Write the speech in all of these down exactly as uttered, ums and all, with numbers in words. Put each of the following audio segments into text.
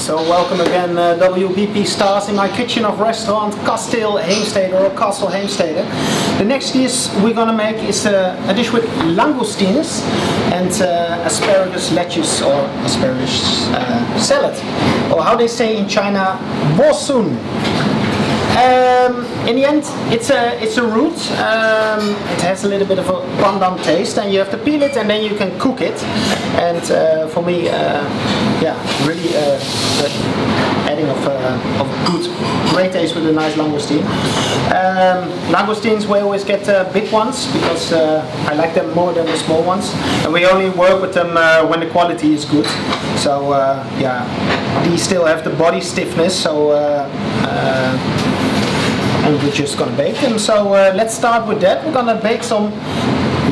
So welcome again uh, W B P stars in my kitchen of restaurant Castel Heemstede or Castel Heemstede. The next dish we're gonna make is uh, a dish with langoustines and uh, asparagus lettuce or asparagus uh, salad, or how they say in China, bosun. Um, in the end, it's a, it's a root, um, it has a little bit of a pandan taste, and you have to peel it and then you can cook it. And uh, for me, uh, yeah, really uh, the adding of, uh, of good, great taste with a nice langoustine. Um, langoustines, we always get uh, big ones, because uh, I like them more than the small ones. And we only work with them uh, when the quality is good. So uh, yeah, these still have the body stiffness, so uh, uh, and we're just gonna bake them. So uh, let's start with that. We're gonna bake some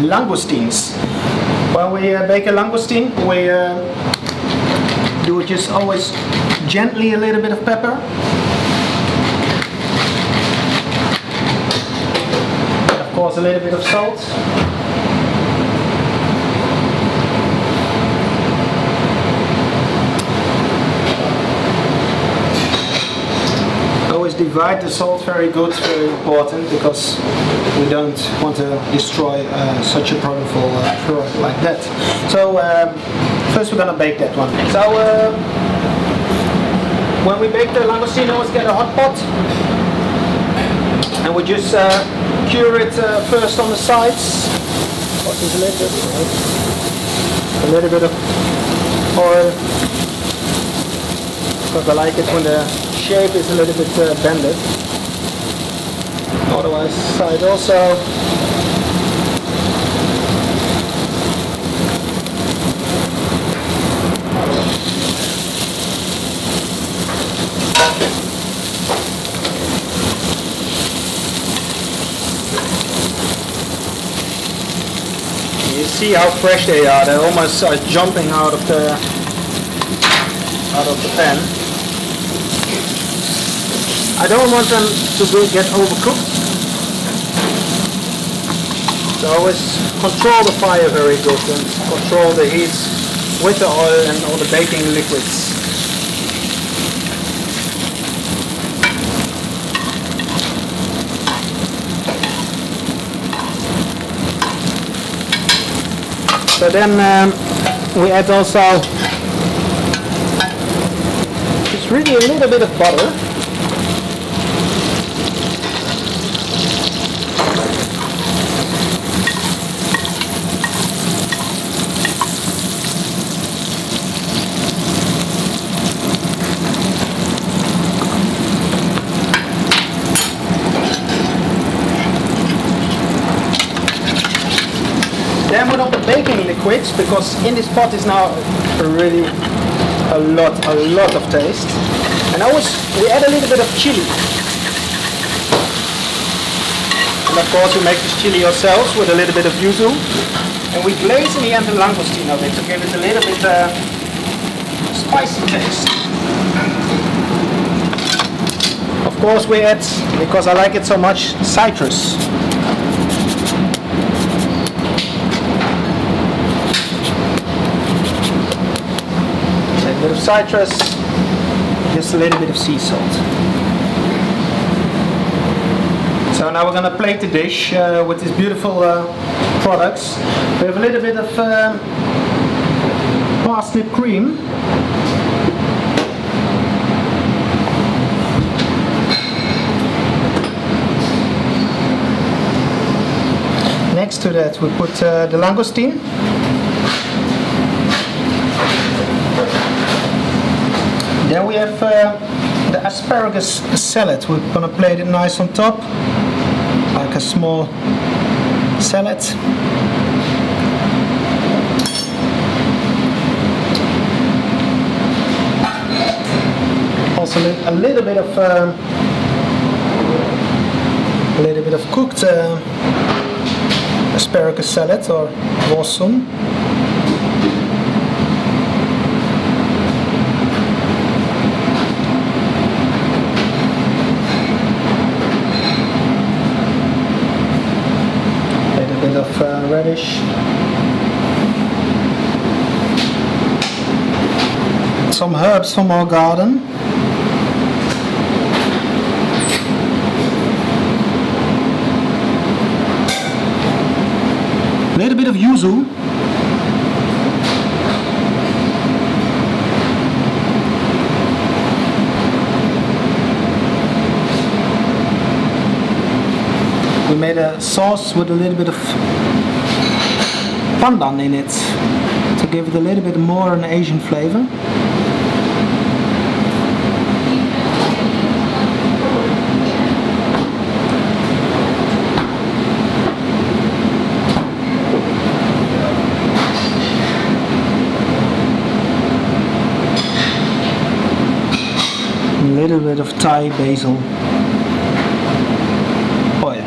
langoustines. When we uh, bake a langoustine, we uh, do it just always gently, a little bit of pepper. And of course a little bit of salt. Divide the salt very good, very important, because we don't want to destroy uh, such a powerful uh, product like that. So um, first we're gonna bake that one. So uh, when we bake the langoustine, always get a hot pot, and we just uh, cure it uh, first on the sides. A little bit of oil, because I like it when the shape is a little bit uh, bended. Otherwise, side also. You see how fresh they are. They're almost uh, jumping out of the out of the pan. I don't want them to be, get overcooked, so always control the fire very good and control the heat with the oil and all the baking liquids. So then um, we add also just really a little bit of butter. Baking liquids, because in this pot is now really a lot, a lot of taste. And always we add a little bit of chili. And of course we make this chili ourselves with a little bit of yuzu. And we glaze in the end the langoustine of it to give it a little bit uh, spicy taste. Of course we add, because I like it so much, citrus. Citrus, just a little bit of sea salt. So now we're going to plate the dish uh, with these beautiful uh, products. We have a little bit of uh, parsnip cream. Next to that we put uh, the langoustine. Then we have uh, the asparagus salad. We're going to plate it nice on top, like a small salad. Also a little bit of uh, a little bit of cooked uh, asparagus salad or bosun. Of uh, radish. some herbs from our garden. A little bit of yuzu. We made a sauce with a little bit of pandan in it, to give it a little bit more an Asian flavor. A little bit of Thai basil. Oh yeah.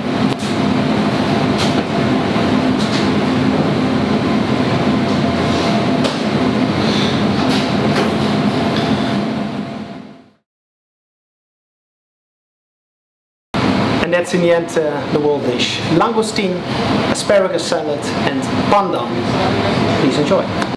And that's in the end uh, the world dish. Langoustine, asparagus salad and pandan. Please enjoy.